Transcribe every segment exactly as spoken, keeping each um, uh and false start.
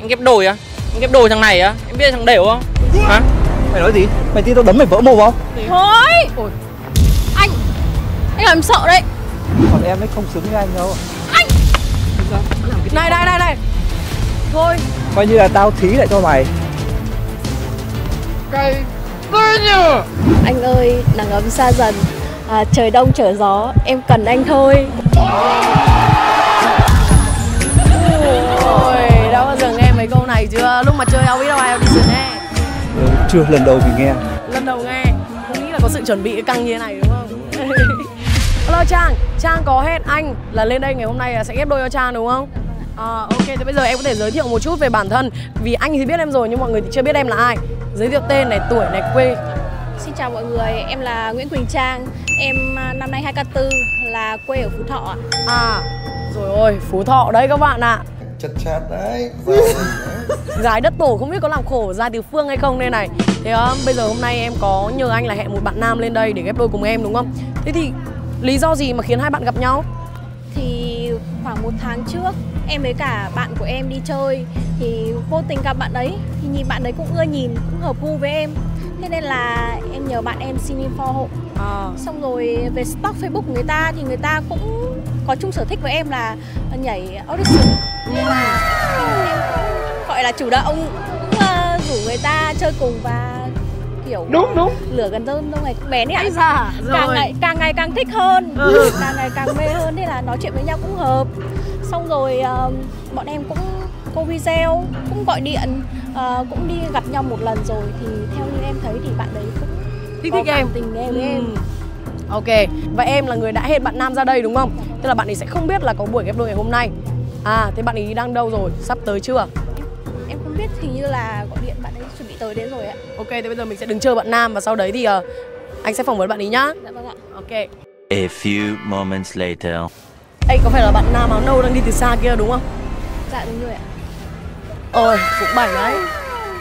Anh ghép đồi á? Anh ghép đồi thằng này á? Em biết thằng đều không? Hả? Mày nói gì? Mày tin tao đấm mày vỡ mồm không? Thôi! Ôi. Anh! Anh làm em sợ đấy! Còn em ấy không xứng với anh đâu. Anh! Này này này này! Thôi! Coi như là tao thí lại cho mày. Cái... nhờ. Anh ơi! Nắng ấm xa dần, à, trời đông trở gió, em cần anh thôi. Ôi, đã bao giờ nghe mấy câu này chưa? Lúc mà chơi Au Beat Audition ấy. Ừ, chưa, lần đầu mình nghe. Lần đầu nghe, không nghĩ là có sự chuẩn bị căng như thế này đúng không? Hello Trang, Trang có hẹn anh là lên đây ngày hôm nay sẽ ghép đôi cho Trang đúng không? À, ok, thế bây giờ em có thể giới thiệu một chút về bản thân. Vì anh thì biết em rồi nhưng mọi người thì chưa biết em là ai. Giới thiệu tên này, tuổi này, quê. Xin chào mọi người, em là Nguyễn Quỳnh Trang. Em năm nay hai mươi tư, là quê ở Phú Thọ. À, rồi ôi, Phú Thọ đấy các bạn ạ. À. Chật chát đấy. Gái đất tổ không biết có làm khổ ra từ phương hay không đây này. Thế đó, bây giờ hôm nay em có nhờ anh là hẹn một bạn nam lên đây để ghép đôi cùng em đúng không? Thế thì lý do gì mà khiến hai bạn gặp nhau? Thì khoảng một tháng trước em với cả bạn của em đi chơi, thì vô tình gặp bạn ấy, thì nhìn bạn ấy cũng ưa nhìn, cũng hợp gu với em. Thế nên là em nhờ bạn em xin info hộ. à. Xong rồi về stock Facebook của người ta thì người ta cũng có chung sở thích với em là nhảy audition. Nên là em cũng gọi là chủ động, cũng uh, rủ người ta chơi cùng và kiểu đúng đúng lửa gần rơm đâu này cũng bén ấy ạ. Càng ngày càng ngày càng thích hơn, ừ. càng ngày càng mê hơn, thế là nói chuyện với nhau cũng hợp. Xong rồi uh, bọn em cũng cô video, cũng gọi điện, uh, cũng đi gặp nhau một lần rồi. Thì theo như em thấy thì bạn đấy cũng thích thích em, tình em với ừ. em. Ok, và em là người đã hẹn bạn nam ra đây đúng không? Tức là bạn ấy sẽ không biết là có buổi ghép đôi ngày hôm nay. À, thế bạn ấy đang đâu rồi? Sắp tới chưa? Em, em không biết, hình như là gọi điện bạn ấy chuẩn bị tới đến rồi ạ. Ok, thế bây giờ mình sẽ đứng chờ bạn nam và sau đấy thì uh, anh sẽ phỏng vấn bạn ấy nhá. Dạ vâng ạ. Ok. A few moments later. Ê, có phải là bạn nam áo nâu đang đi từ xa kia đúng không? Dạ đúng rồi ạ. Ôi, cũng bảy đấy.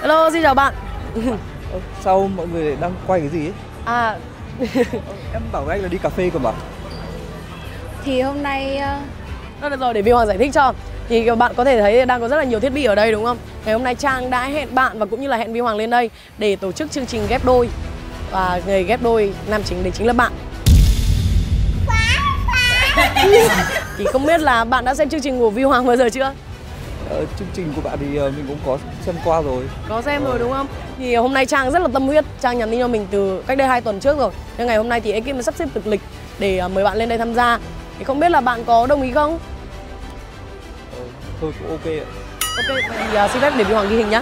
Hello, xin chào bạn. Sao mọi người đang quay cái gì ấy? À, em bảo với anh là đi cà phê còn bảo. Thì hôm nay... Đó, được rồi, để Vy Hoàng giải thích cho. Thì bạn có thể thấy đang có rất là nhiều thiết bị ở đây đúng không? Ngày hôm nay Trang đã hẹn bạn và cũng như là hẹn Vy Hoàng lên đây để tổ chức chương trình ghép đôi. Và người ghép đôi nam chính đấy chính là bạn. Thì không biết là bạn đã xem chương trình của Vy Hoàng bao giờ chưa? Ờ, chương trình của bạn thì mình cũng có xem qua rồi. Có xem rồi đúng không? Thì hôm nay Trang rất là tâm huyết, Trang nhắn tin cho mình từ cách đây hai tuần trước rồi. Thế ngày hôm nay thì ekip mới sắp xếp thực lịch để mời bạn lên đây tham gia. Thì không biết là bạn có đồng ý không? Ờ, thôi cũng ok ạ. Ok, thì uh, xin phép để Vy Hoàng ghi hình nhá.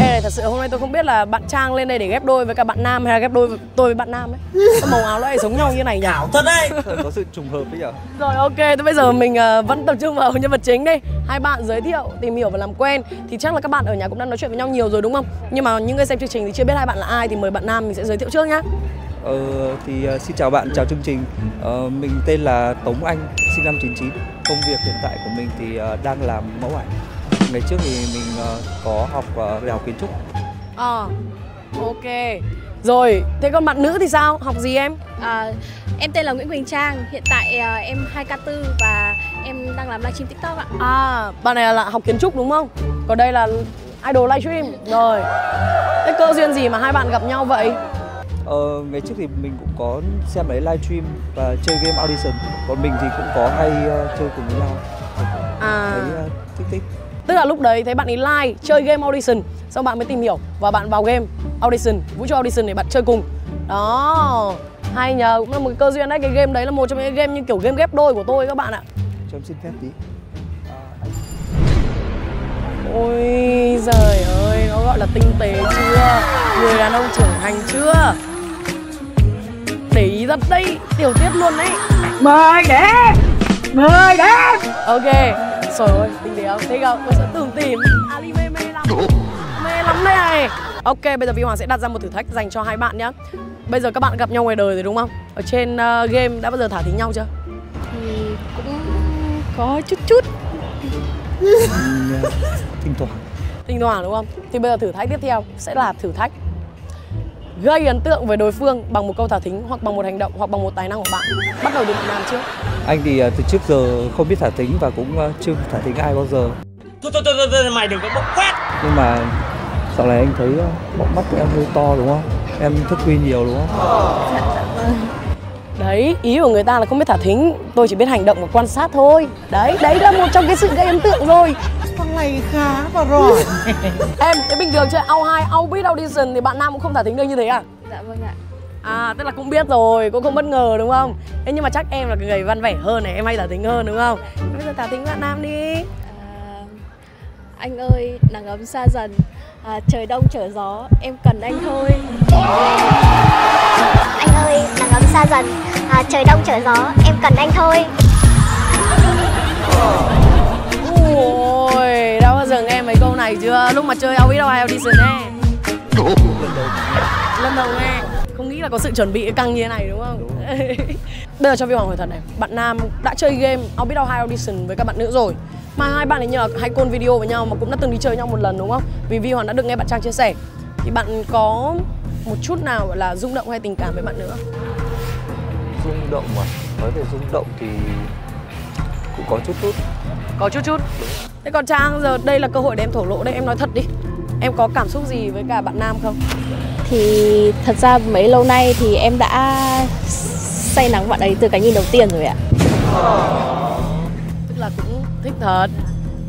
Ê này, thật sự hôm nay tôi không biết là bạn Trang lên đây để ghép đôi với cả bạn nam hay là ghép đôi với tôi với bạn nam ấy. Sao màu áo lại giống nhau như này nhỉ? Thật đấy. Có sự trùng hợp đấy nhở. Rồi ok, thế bây giờ mình uh, vẫn tập trung vào nhân vật chính đi. Hai bạn giới thiệu, tìm hiểu và làm quen. Thì chắc là các bạn ở nhà cũng đang nói chuyện với nhau nhiều rồi đúng không? Nhưng mà những người xem chương trình thì chưa biết hai bạn là ai thì mời bạn nam mình sẽ giới thiệu trước nhá. Ờ, thì uh, xin chào bạn, chào chương trình. uh, Mình tên là Tống Anh, sinh năm chín chín. Công việc hiện tại của mình thì uh, đang làm mẫu ảnh. Ngày trước thì mình uh, có học uh, đại học kiến trúc. À, ok. Rồi, thế còn bạn nữ thì sao? Học gì em? À, em tên là Nguyễn Quỳnh Trang. Hiện tại uh, em hai mươi tư và em đang làm livestream TikTok ạ. À, bạn này là học kiến trúc đúng không? Còn đây là idol livestream. Rồi. Thế cơ duyên gì mà hai bạn gặp nhau vậy? Ờ, ngày trước thì mình cũng có xem cái livestream và chơi game Audition. Còn mình thì cũng có hay uh, chơi cùng với nhau. À. Thấy uh, thích thích. Tức là lúc đấy thấy bạn ấy like, chơi game Audition, xong bạn mới tìm hiểu và bạn vào game Audition, vũ trụ Audition để bạn chơi cùng. Đó, hay nhờ, cũng là một cái cơ duyên đấy. Cái game đấy là một trong những game như kiểu game ghép đôi của tôi các bạn ạ. Cho em xin phép tí. Ôi giời ơi, nó gọi là tinh tế chưa? Người đàn ông trưởng thành chưa? Để ý rất đấy, tiểu tiết luôn đấy. Mời đến, mời đến. Ok. Trời ơi, tinh tế không? Thế không? Tôi sẽ tưởng tìm Ali mê mê lắm. Mê lắm đây này. Ok, bây giờ Vy Hoàng sẽ đặt ra một thử thách dành cho hai bạn nhá. Bây giờ các bạn gặp nhau ngoài đời rồi đúng không? Ở trên uh, game đã bao giờ thả thính nhau chưa? Thì cũng có chút chút. Thỉnh thoảng. Thỉnh thoảng đúng không? Thì bây giờ thử thách tiếp theo sẽ là thử thách gây ấn tượng với đối phương bằng một câu thả thính, hoặc bằng một hành động, hoặc bằng một tài năng của bạn. Bắt đầu từ bạn nam trước. Anh thì từ trước giờ không biết thả thính và cũng chưa thả thính ai bao giờ. Thôi thôi thôi, thôi mày đừng có bốc phát. Nhưng mà sau này anh thấy bóng mắt của em hơi to đúng không? Em thức khuya nhiều đúng không? Đấy, ý của người ta là không biết thả thính, tôi chỉ biết hành động và quan sát thôi. Đấy, đấy là một trong cái sự gây ấn tượng rồi. Thằng này khá và rồi. Em, thế bình thường chơi a u hai, a u beat, Audition thì bạn nam cũng không thả thính được như thế à? Dạ vâng ạ. À, tức là cũng biết rồi, cũng không bất ngờ đúng không? Thế nhưng mà chắc em là cái người văn vẻ hơn này, em hay thả thính hơn đúng không? Bây giờ thả thính bạn nam đi. À, anh ơi, nắng ấm xa dần, à, trời đông trở gió, em cần anh thôi. Anh ơi, nắng ấm xa dần, à, trời đông trở gió, em cần anh thôi. Ôi, đã bao giờ nghe mấy câu này chưa? Lúc mà chơi Au Beat Au hai Audition ấy. Lần đầu nghe. Không nghĩ là có sự chuẩn bị căng như thế này đúng không? Đúng. Bây giờ cho Vy Hoàng hỏi thật này, bạn nam đã chơi game Au Beat Au hai Audition với các bạn nữ rồi, mà hai bạn ấy nhờ hay call video với nhau mà cũng đã từng đi chơi nhau một lần đúng không? Vì Vy Hoàng đã được nghe bạn Trang chia sẻ, thì bạn có một chút nào gọi là rung động hay tình cảm với bạn nữa? Rung động mà, nói về rung động thì cũng có chút chút. Có chút chút. Thế còn Trang, giờ đây là cơ hội để em thổ lộ đấy, em nói thật đi. Em có cảm xúc gì với cả bạn nam không? Thì thật ra mấy lâu nay thì em đã say nắng bạn ấy từ cái nhìn đầu tiên rồi ạ. Tức là cũng thích thật,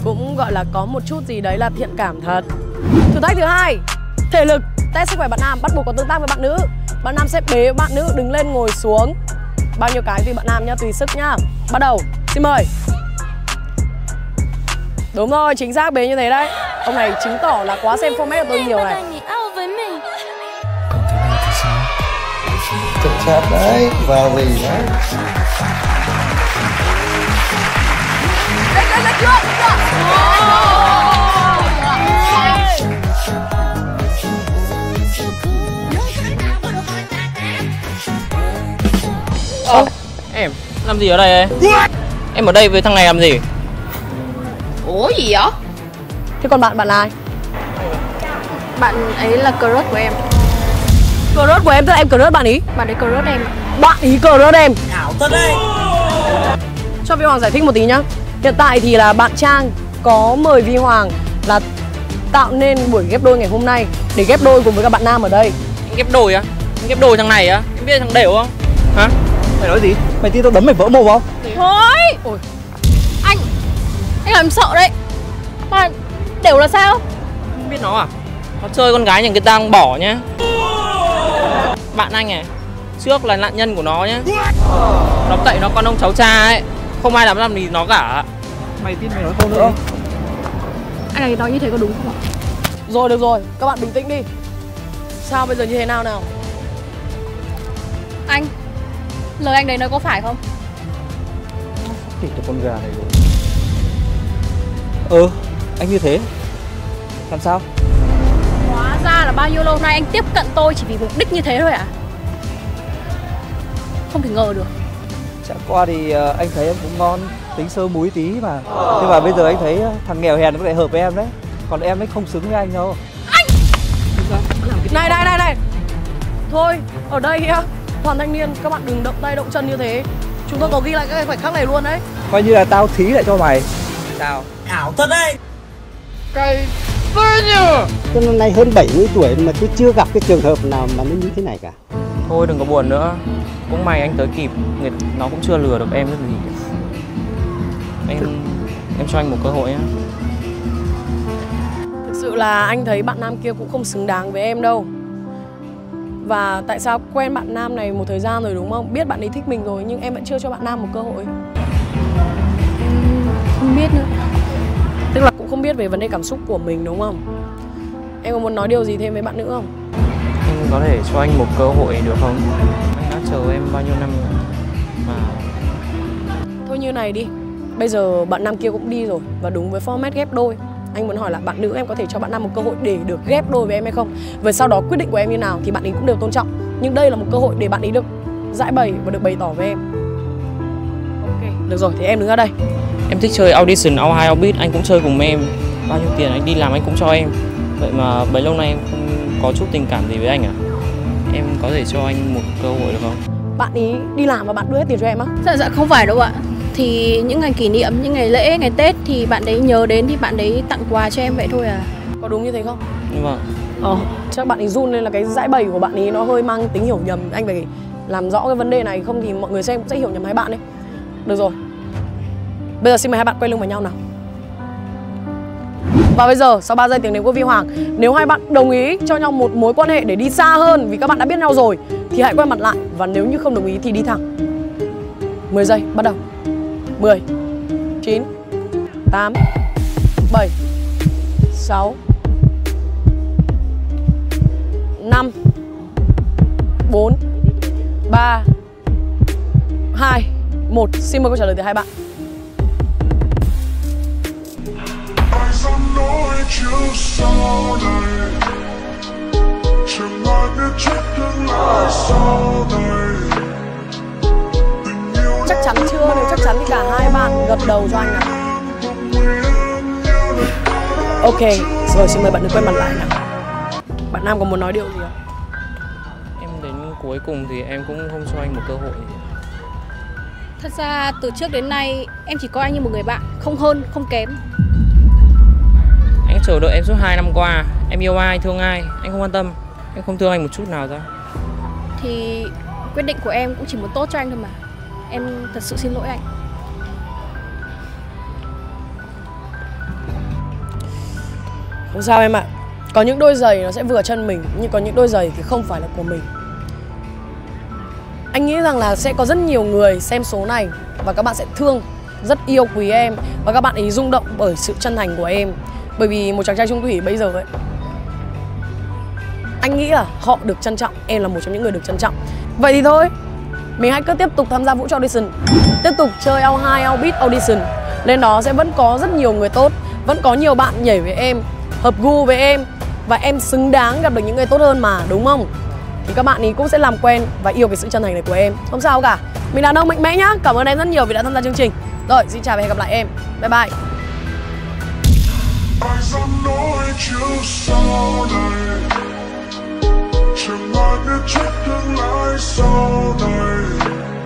cũng gọi là có một chút gì đấy là thiện cảm thật. Thử thách thứ hai, thể lực, test sức khỏe bạn nam bắt buộc có tương tác với bạn nữ. Bạn nam sẽ bế bạn nữ đứng lên ngồi xuống. Bao nhiêu cái tùy bạn nam nhá, tùy sức nhá. Bắt đầu, xin mời. Đúng rồi, chính xác bế như thế đấy. Ông này chứng tỏ là quá xem format của tôi nhiều này. Chụp chạp đấy, vào lì đấy. Đấy, đấy, đấy, chưa, chưa. Ô, em, làm gì ở đây em? Em ở đây với thằng này làm gì? Ủa gì vậy? Thế còn bạn, bạn là ai? Bạn ấy là crush của em. Crush của em, tức là em crush bạn ý. Bạn ấy crush em. Bạn ý crush em. Ảo thật đấy. Cho Vy Hoàng giải thích một tí nhá. Hiện tại thì là bạn Trang có mời Vy Hoàng là tạo nên buổi ghép đôi ngày hôm nay để ghép đôi cùng với các bạn nam ở đây. Anh ghép đôi á? Anh ghép đôi thằng này á? Em biết thằng đểu không? Hả? Mày nói gì? Mày tin tao đấm mày vỡ mồm không? Thôi. Ôi. Anh, anh làm sợ đấy. Mà đểu là sao? Không biết nó à? Nó chơi con gái nhà người ta bỏ nhá. Bạn anh này, trước là nạn nhân của nó nhé. Nó cậy nó con ông cháu cha ấy. Không ai dám làm gì nó cả. Mày tin mày nói không nữa không? Anh này nói như thế có đúng không ạ? Rồi được rồi, các bạn bình tĩnh đi. Sao bây giờ như thế nào nào? Anh, lời anh đấy nói có phải không? Thì cho con gà này rồi. Ừ, anh như thế. Làm sao? Hóa ra là bao nhiêu lâu nay anh tiếp cận tôi chỉ vì mục đích như thế thôi à? Không thể ngờ được. Chẳng qua thì anh thấy em cũng ngon, tính sơ múi tí mà. Thế mà bây giờ anh thấy thằng nghèo hèn nó lại hợp với em đấy. Còn em ấy không xứng với anh đâu. Anh! Này này này này! Thôi, ở đây kia, toàn thanh niên, các bạn đừng động tay động chân như thế. Chúng tôi có ghi lại các khoảnh khắc này luôn đấy. Coi như là tao thí lại cho mày. Tao ảo thật đấy! Cái... Tôi năm nay hơn bảy mươi tuổi mà tôi chưa gặp cái trường hợp nào mà nó như thế này cả. Thôi đừng có buồn nữa. Cũng may anh tới kịp, nó cũng chưa lừa được em cái gì. Em em cho anh một cơ hội nhé. Thực sự là anh thấy bạn nam kia cũng không xứng đáng với em đâu. Và tại sao quen bạn nam này một thời gian rồi đúng không? Biết bạn ấy thích mình rồi nhưng em vẫn chưa cho bạn nam một cơ hội. Không biết nữa. Tức là cũng không biết về vấn đề cảm xúc của mình đúng không? Em có muốn nói điều gì thêm với bạn nữ không? Anh có thể cho anh một cơ hội được không? Anh đã chờ em bao nhiêu năm rồi mà. Thôi như này đi. Bây giờ bạn nam kia cũng đi rồi. Và đúng với format ghép đôi, anh muốn hỏi là bạn nữ em có thể cho bạn nam một cơ hội để được ghép đôi với em hay không? Và sau đó quyết định của em như nào thì bạn ấy cũng đều tôn trọng. Nhưng đây là một cơ hội để bạn ấy được giải bày và được bày tỏ với em. Ok, được rồi, thì em đứng ở đây. Em thích chơi Audition, a u hai, Au Beat, anh cũng chơi cùng em. Bao nhiêu tiền anh đi làm anh cũng cho em. Vậy mà bấy lâu nay em không có chút tình cảm gì với anh à? Em có thể cho anh một cơ hội được không? Bạn ý đi làm và bạn đưa hết tiền cho em á? Dạ dạ không phải đâu ạ. thì những ngày kỷ niệm, những ngày lễ, ngày Tết thì bạn đấy nhớ đến thì bạn đấy tặng quà cho em vậy thôi à. Có đúng như thế không? Vâng. Ờ, chắc bạn ấy run nên là cái giải bày của bạn ấy nó hơi mang tính hiểu nhầm. Anh phải làm rõ cái vấn đề này không thì mọi người xem cũng sẽ hiểu nhầm hai bạn đấy. Được rồi, bây giờ xin mời hai bạn quay lưng vào nhau nào. Và bây giờ, sau ba giây tiếng đếm của Vy Hoàng, nếu hai bạn đồng ý cho nhau một mối quan hệ để đi xa hơn vì các bạn đã biết nhau rồi thì hãy quay mặt lại, và nếu như không đồng ý thì đi thẳng. Mười giây, bắt đầu. Mười, chín, tám, bảy, sáu, năm, bốn, ba, hai, một. Xin mời câu trả lời từ hai bạn. Chắc chắn chưa? Nếu chắc chắn thì cả hai bạn gật đầu cho anh nào. Ok, rồi xin mời bạn nữ quay mặt lại nào. Bạn nam có muốn nói điều gì không? Em đến cuối cùng thì em cũng không cho anh một cơ hội. Thật ra từ trước đến nay em chỉ coi anh như một người bạn, không hơn, không kém. Anh chờ đợi em suốt hai năm qua. Em yêu ai, thương ai, anh không quan tâm. Em không thương anh một chút nào ra. Thì quyết định của em cũng chỉ muốn tốt cho anh thôi mà. Em thật sự xin lỗi anh. Không sao em ạ. Có những đôi giày nó sẽ vừa chân mình, nhưng có những đôi giày thì không phải là của mình. Anh nghĩ rằng là sẽ có rất nhiều người xem số này, và các bạn sẽ thương, rất yêu quý em, và các bạn ấy rung động bởi sự chân thành của em. Bởi vì một chàng trai chung thủy bây giờ ấy, anh nghĩ là họ được trân trọng, em là một trong những người được trân trọng. Vậy thì thôi, mình hãy cứ tiếp tục tham gia vũ trụ Audition, tiếp tục chơi a u hai, a u beat, Audition. Lên đó sẽ vẫn có rất nhiều người tốt, vẫn có nhiều bạn nhảy với em, hợp gu với em, và em xứng đáng gặp được những người tốt hơn mà, đúng không? Thì các bạn ý cũng sẽ làm quen và yêu cái sự chân thành này của em. Không sao cả, mình đàn ông mạnh mẽ nhá. Cảm ơn em rất nhiều vì đã tham gia chương trình. Rồi, xin chào và hẹn gặp lại em. Bye bye. Eyes annoyed you so late. She might be tripping lights all night.